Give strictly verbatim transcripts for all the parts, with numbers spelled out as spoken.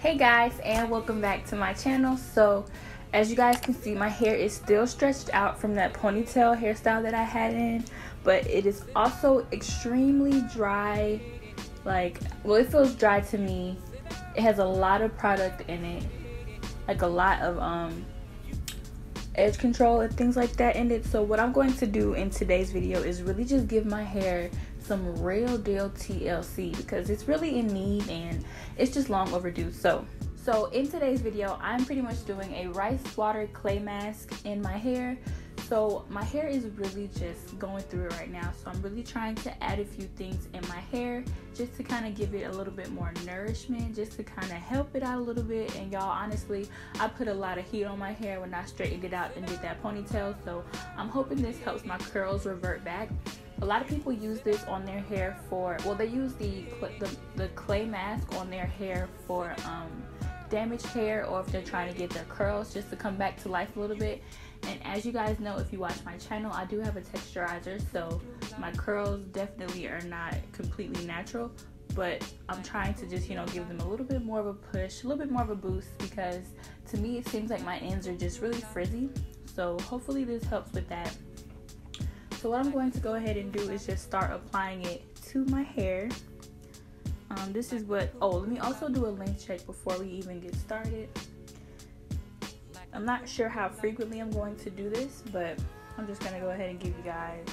Hey guys, and welcome back to my channel. So as you guys can see, my hair is still stretched out from that ponytail hairstyle that I had in, but it is also extremely dry. Like, well, it feels dry to me. It has a lot of product in it, like a lot of um edge control and things like that in it. So what I'm going to do in today's video is really just give my hair some real deal T L C because it's really in need and it's just long overdue. So so in today's video, I'm pretty much doing a rice water clay mask in my hair. So my hair is really just going through it right now, so I'm really trying to add a few things in my hair just to kind of give it a little bit more nourishment, just to kind of help it out a little bit. And y'all, honestly, I put a lot of heat on my hair when I straightened it out and did that ponytail, so I'm hoping this helps my curls revert back. A lot of people use this on their hair for, well, they use the the, the clay mask on their hair for um, damaged hair, or if they're trying to get their curls just to come back to life a little bit. And as you guys know, if you watch my channel, I do have a texturizer, so my curls definitely are not completely natural, but I'm trying to just, you know, give them a little bit more of a push, a little bit more of a boost, because to me it seems like my ends are just really frizzy. So hopefully this helps with that. So what I'm going to go ahead and do is just start applying it to my hair. Um, this is what, oh, let me also do a length check before we even get started. I'm not sure how frequently I'm going to do this, but I'm just going to go ahead and give you guys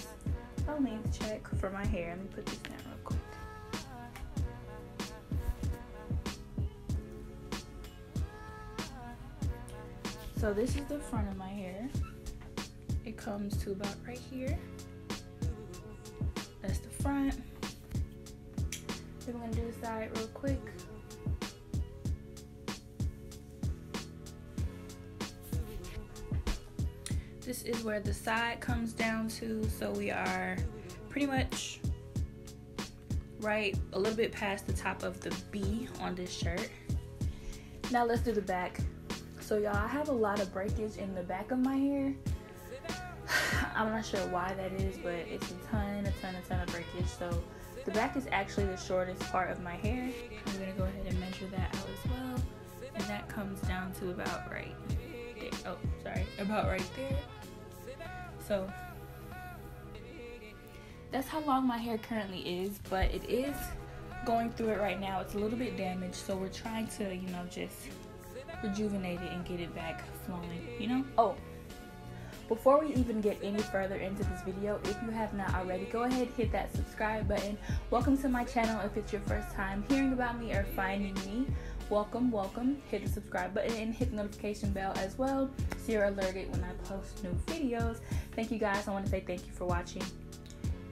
a length check for my hair. Let me put this down real quick. So this is the front of my hair. It comes to about right here. That's the front. Then we're gonna do the side real quick. This is where the side comes down to, so we are pretty much right a little bit past the top of the B on this shirt. Now let's do the back. So y'all, I have a lot of breakage in the back of my hair. I'm not sure why that is, but it's a ton, a ton, a ton of breakage. So the back is actually the shortest part of my hair. I'm gonna go ahead and measure that out as well. And that comes down to about right there. Oh, sorry, about right there. So that's how long my hair currently is, but it is going through it right now. It's a little bit damaged, so we're trying to, you know, just rejuvenate it and get it back flowing, you know? Oh. Before we even get any further into this video, if you have not already, go ahead, hit that subscribe button. Welcome to my channel if it's your first time hearing about me or finding me. Welcome, welcome. Hit the subscribe button and hit the notification bell as well so you're alerted when I post new videos. Thank you guys. I want to say thank you for watching.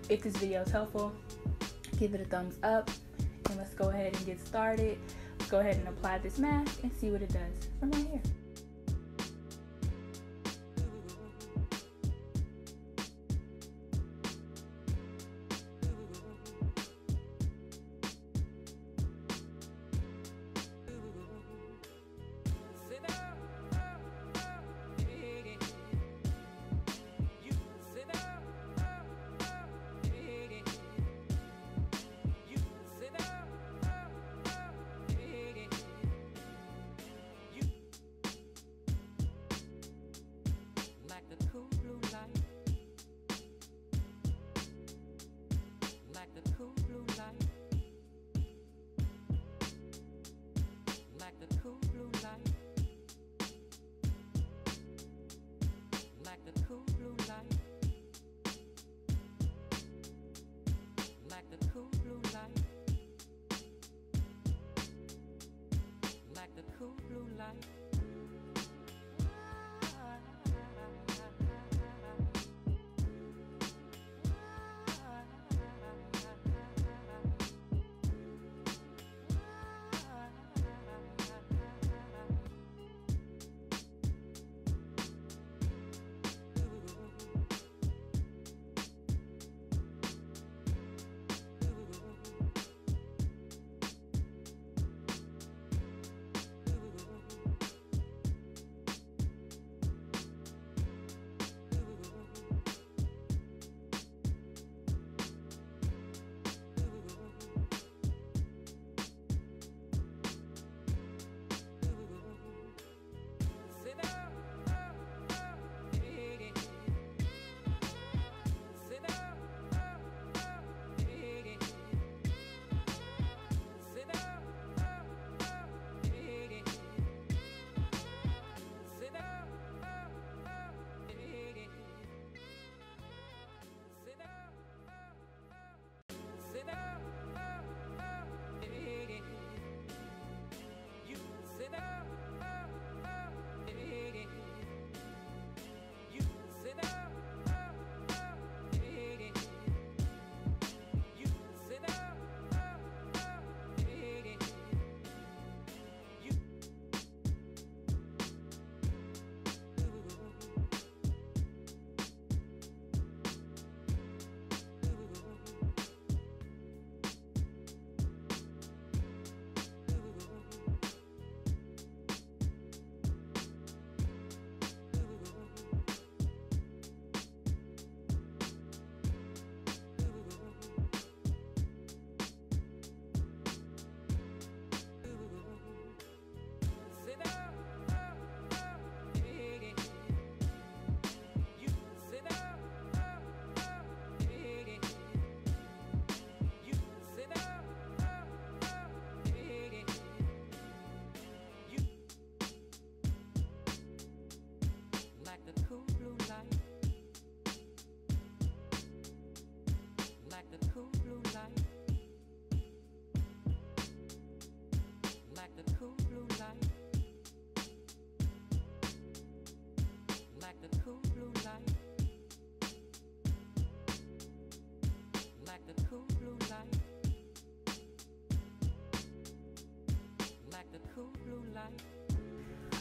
If this video is helpful, give it a thumbs up. And let's go ahead and get started. Let's go ahead and apply this mask and see what it does for my hair.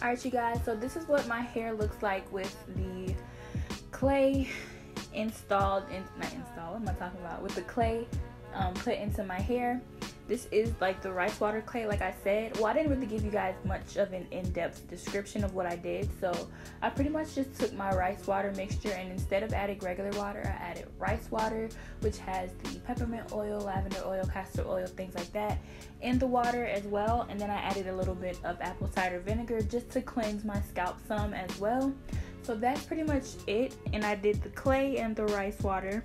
All right, you guys, so this is what my hair looks like with the clay installed in, not installed, what am I talking about? With the clay um, put into my hair. This is like the rice water clay, like I said. Well, I didn't really give you guys much of an in-depth description of what I did. So I pretty much just took my rice water mixture, and instead of adding regular water, I added rice water, which has the peppermint oil, lavender oil, castor oil, things like that in the water as well. And then I added a little bit of apple cider vinegar just to cleanse my scalp some as well. So that's pretty much it. And I did the clay and the rice water.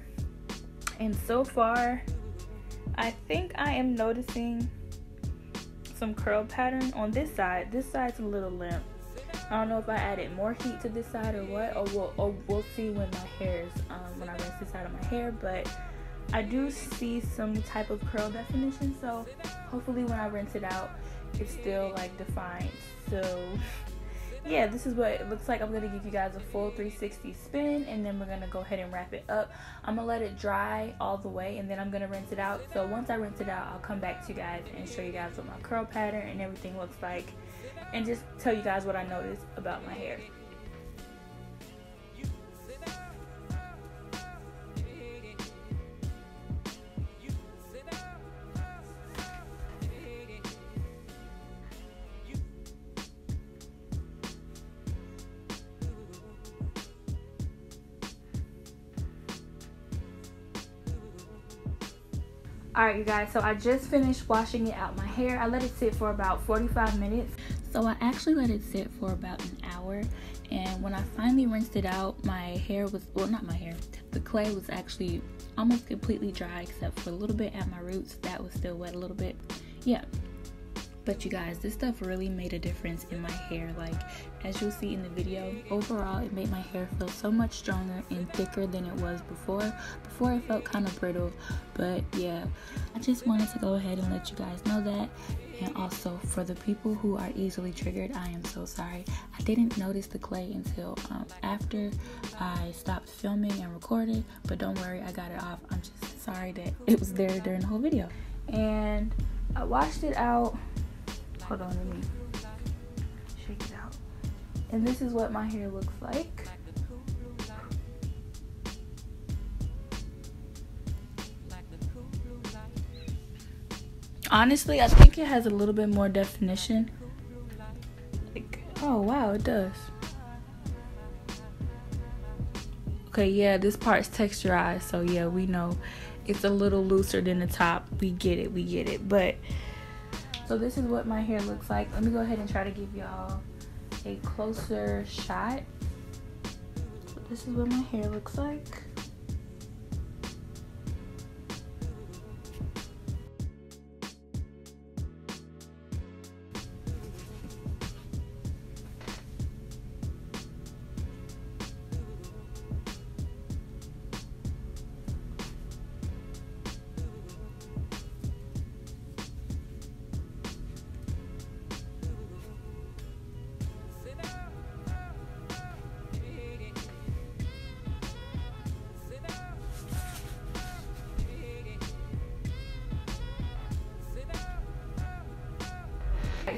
And so far, I think I am noticing some curl pattern on this side. This side's a little limp. I don't know if I added more heat to this side or what, or we'll, or we'll see when my hair is, um, when I rinse this side of my hair, but I do see some type of curl definition, so hopefully when I rinse it out, it's still like defined. So yeah, this is what it looks like. I'm going to give you guys a full three sixty spin, and then we're going to go ahead and wrap it up. I'm going to let it dry all the way, and then I'm going to rinse it out. So once I rinse it out, I'll come back to you guys and show you guys what my curl pattern and everything looks like, and just tell you guys what I noticed about my hair. Alright, you guys, so I just finished washing it out my hair. I let it sit for about forty-five minutes. So I actually let it sit for about an hour. And when I finally rinsed it out, my hair was, well, not my hair, the clay was actually almost completely dry, except for a little bit at my roots. That was still wet a little bit. Yeah. But you guys, this stuff really made a difference in my hair. Like, as you'll see in the video, overall it made my hair feel so much stronger and thicker than it was before. Before it felt kind of brittle, but yeah, I just wanted to go ahead and let you guys know that. And also, for the people who are easily triggered, I am so sorry. I didn't notice the clay until um, after I stopped filming and recording, but don't worry, I got it off. I'm just sorry that it was there during the whole video. And I washed it out. Hold on, let me shake it out. And this is what my hair looks like. Honestly, I think it has a little bit more definition. Like, oh wow, it does. Okay, yeah, this part's texturized, so yeah, we know it's a little looser than the top. We get it, we get it, but so this is what my hair looks like. Let me go ahead and try to give y'all a closer shot. So this is what my hair looks like.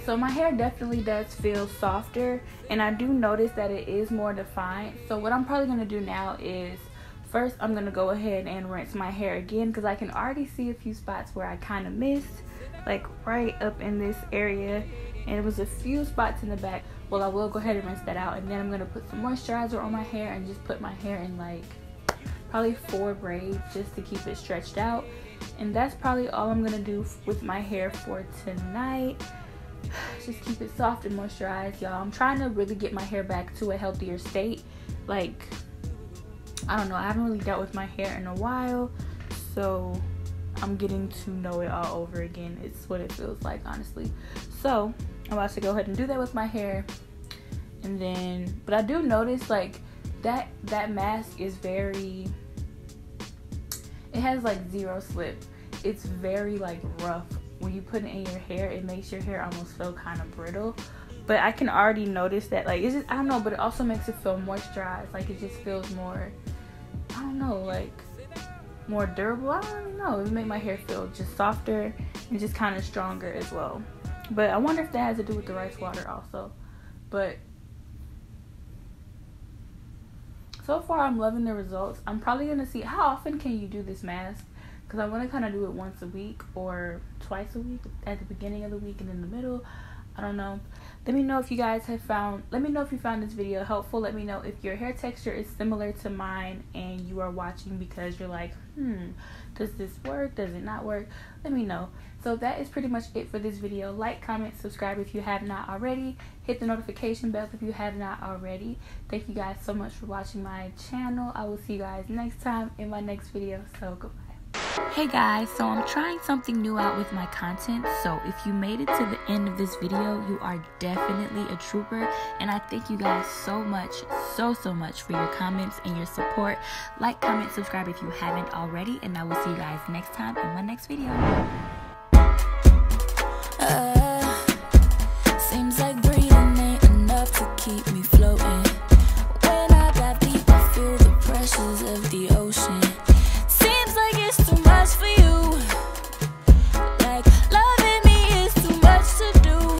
So my hair definitely does feel softer, and I do notice that it is more defined. So what I'm probably going to do now is, first I'm going to go ahead and rinse my hair again, because I can already see a few spots where I kind of missed, like right up in this area, and it was a few spots in the back. Well, I will go ahead and rinse that out, and then I'm going to put some moisturizer on my hair and just put my hair in like probably four braids just to keep it stretched out. And that's probably all I'm going to do with my hair for tonight. Just keep it soft and moisturized, y'all. I'm trying to really get my hair back to a healthier state. Like, I don't know, I haven't really dealt with my hair in a while, so I'm getting to know it all over again. It's what it feels like, honestly. So I'm about to go ahead and do that with my hair. And then, but I do notice like that that mask is very, it has like zero slip. It's very like rough. When you put it in your hair, it makes your hair almost feel kind of brittle, but I can already notice that, like, it's just, I don't know, but it also makes it feel moisturized. Like, it just feels more, I don't know, like more durable. I don't know, it made my hair feel just softer and just kind of stronger as well. But I wonder if that has to do with the rice water also, But so far, I'm loving the results. I'm probably going to see, how often can you do this mask? Because I want to kind of do it once a week or twice a week, at the beginning of the week and in the middle. I don't know. Let me know if you guys have found, let me know if you found this video helpful. Let me know if your hair texture is similar to mine and you are watching because you're like, hmm, does this work? Does it not work? Let me know. So that is pretty much it for this video. Like, comment, subscribe if you have not already. Hit the notification bell if you have not already. Thank you guys so much for watching my channel. I will see you guys next time in my next video. So goodbye. Hey guys, so I'm trying something new out with my content, so if you made it to the end of this video, you are definitely a trooper, and I thank you guys so much, so so much for your comments and your support. Like, comment, subscribe if you haven't already, and I will see you guys next time in my next video. Uh, seems like breathing ain't enough to keep me free.